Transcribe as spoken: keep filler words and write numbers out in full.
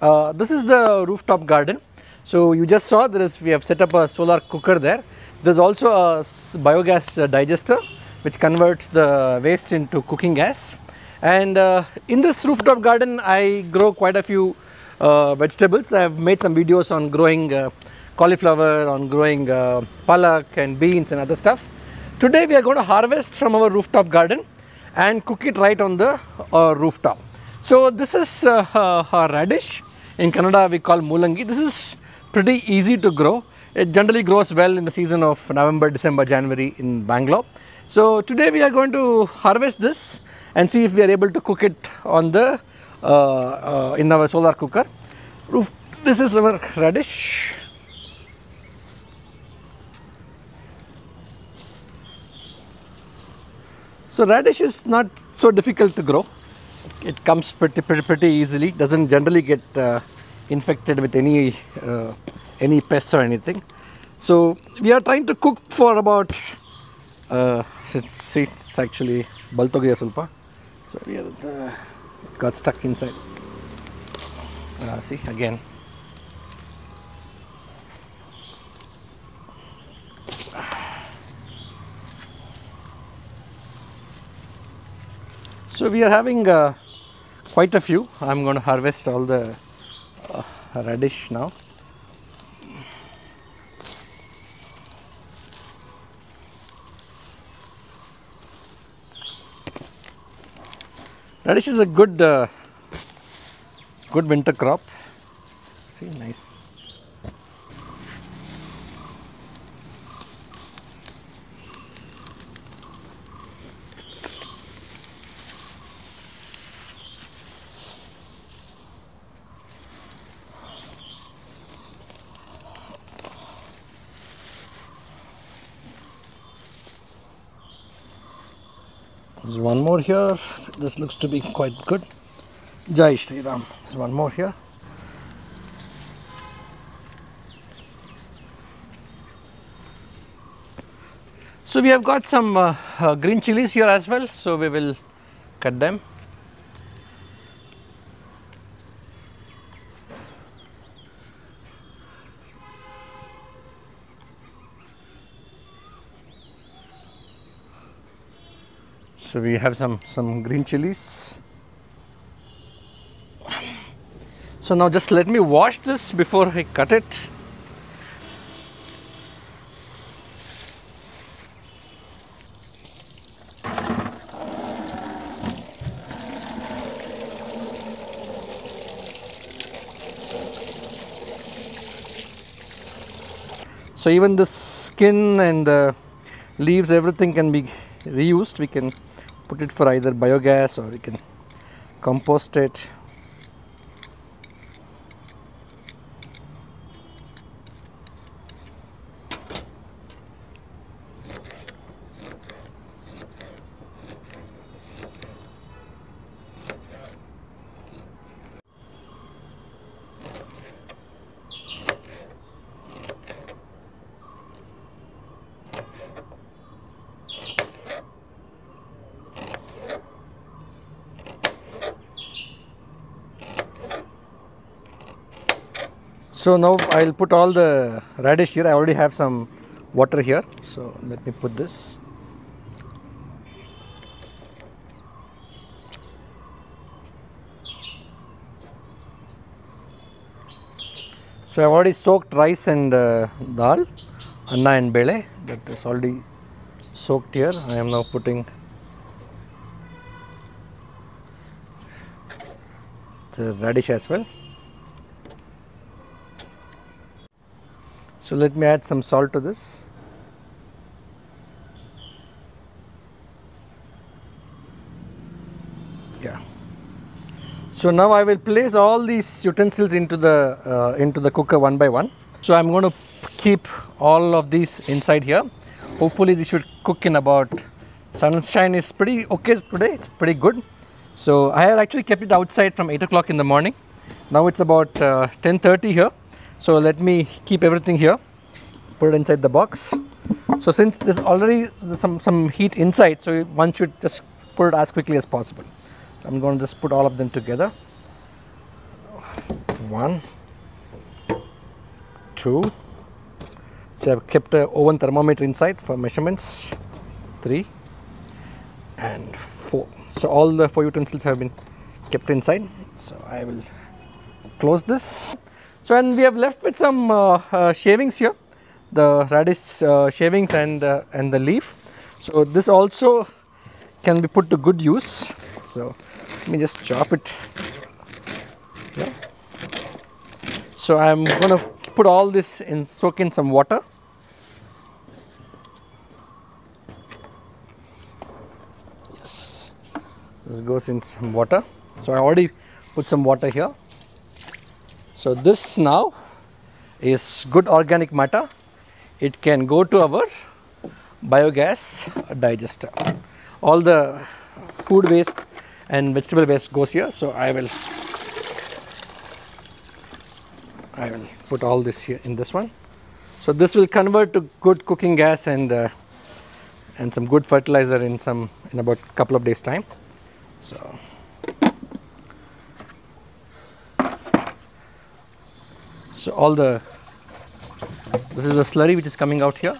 Uh, this is the rooftop garden. So you just saw there is, we have set up a solar cooker there. There is also a biogas digester which converts the waste into cooking gas. And uh, in this rooftop garden I grow quite a few uh, vegetables. I have made some videos on growing uh, cauliflower, on growing uh, palak and beans and other stuff. Today we are going to harvest from our rooftop garden and cook it right on the uh, rooftop. So this is uh, uh, radish. In Kannada we call Mulangi. This is pretty easy to grow. It generally grows well in the season of November, December, January in Bangalore. So today we are going to harvest this and see if we are able to cook it on the uh, uh, in our solar cooker. Roof. This is our radish. So radish is not so difficult to grow. It comes pretty, pretty, pretty easily. Doesn't generally get uh, infected with any uh, any pests or anything. So we are trying to cook for about. Uh, it's, it's actually baltogiya sulpa. So we are, uh, it got stuck inside. Uh, see again. So we are having uh, quite a few. I am going to harvest all the uh, radish now. Radish is a good, uh, good winter crop. See, nice. There's one more here. This looks to be quite good. Jai Shri Ram. There's one more here. So we have got some uh, uh, green chilies here as well. So we will cut them. So we have some, some green chilies. So now just let me wash this before I cut it. So even the skin and the leaves, everything can be reused. We can put it for either biogas or we can compost it. So now I will put all the radish here. I already have some water here. So let me put this. So I have already soaked rice and uh, dal, anna and bele. That is already soaked here. I am now putting the radish as well. So let me add some salt to this. Yeah. So now I will place all these utensils into the uh, into the cooker one by one. So I'm going to keep all of these inside here. Hopefully they should cook in about. Sunshine is pretty okay today. It's pretty good. So I had actually kept it outside from eight o'clock in the morning. Now it's about uh, ten thirty here. So let me keep everything here, put it inside the box. So since there's already some, some heat inside, so one should just put it as quickly as possible. I'm going to just put all of them together. one, two. So I've kept an oven thermometer inside for measurements, three and four. So all the four utensils have been kept inside. So I will close this. So and we have left with some uh, uh, shavings here, the radish uh, shavings and uh, and the leaf. So this also can be put to good use. So let me just chop it. Yeah. So I'm going to put all this in, soak in some water. Yes, this goes in some water. So I already put some water here. So this now is good organic matter. It can go to our biogas digester. All the food waste and vegetable waste goes here. So I will I will put all this here in this one. So this will convert to good cooking gas and uh, and some good fertilizer in some in about a couple of days time. So so all the this is the slurry which is coming out here.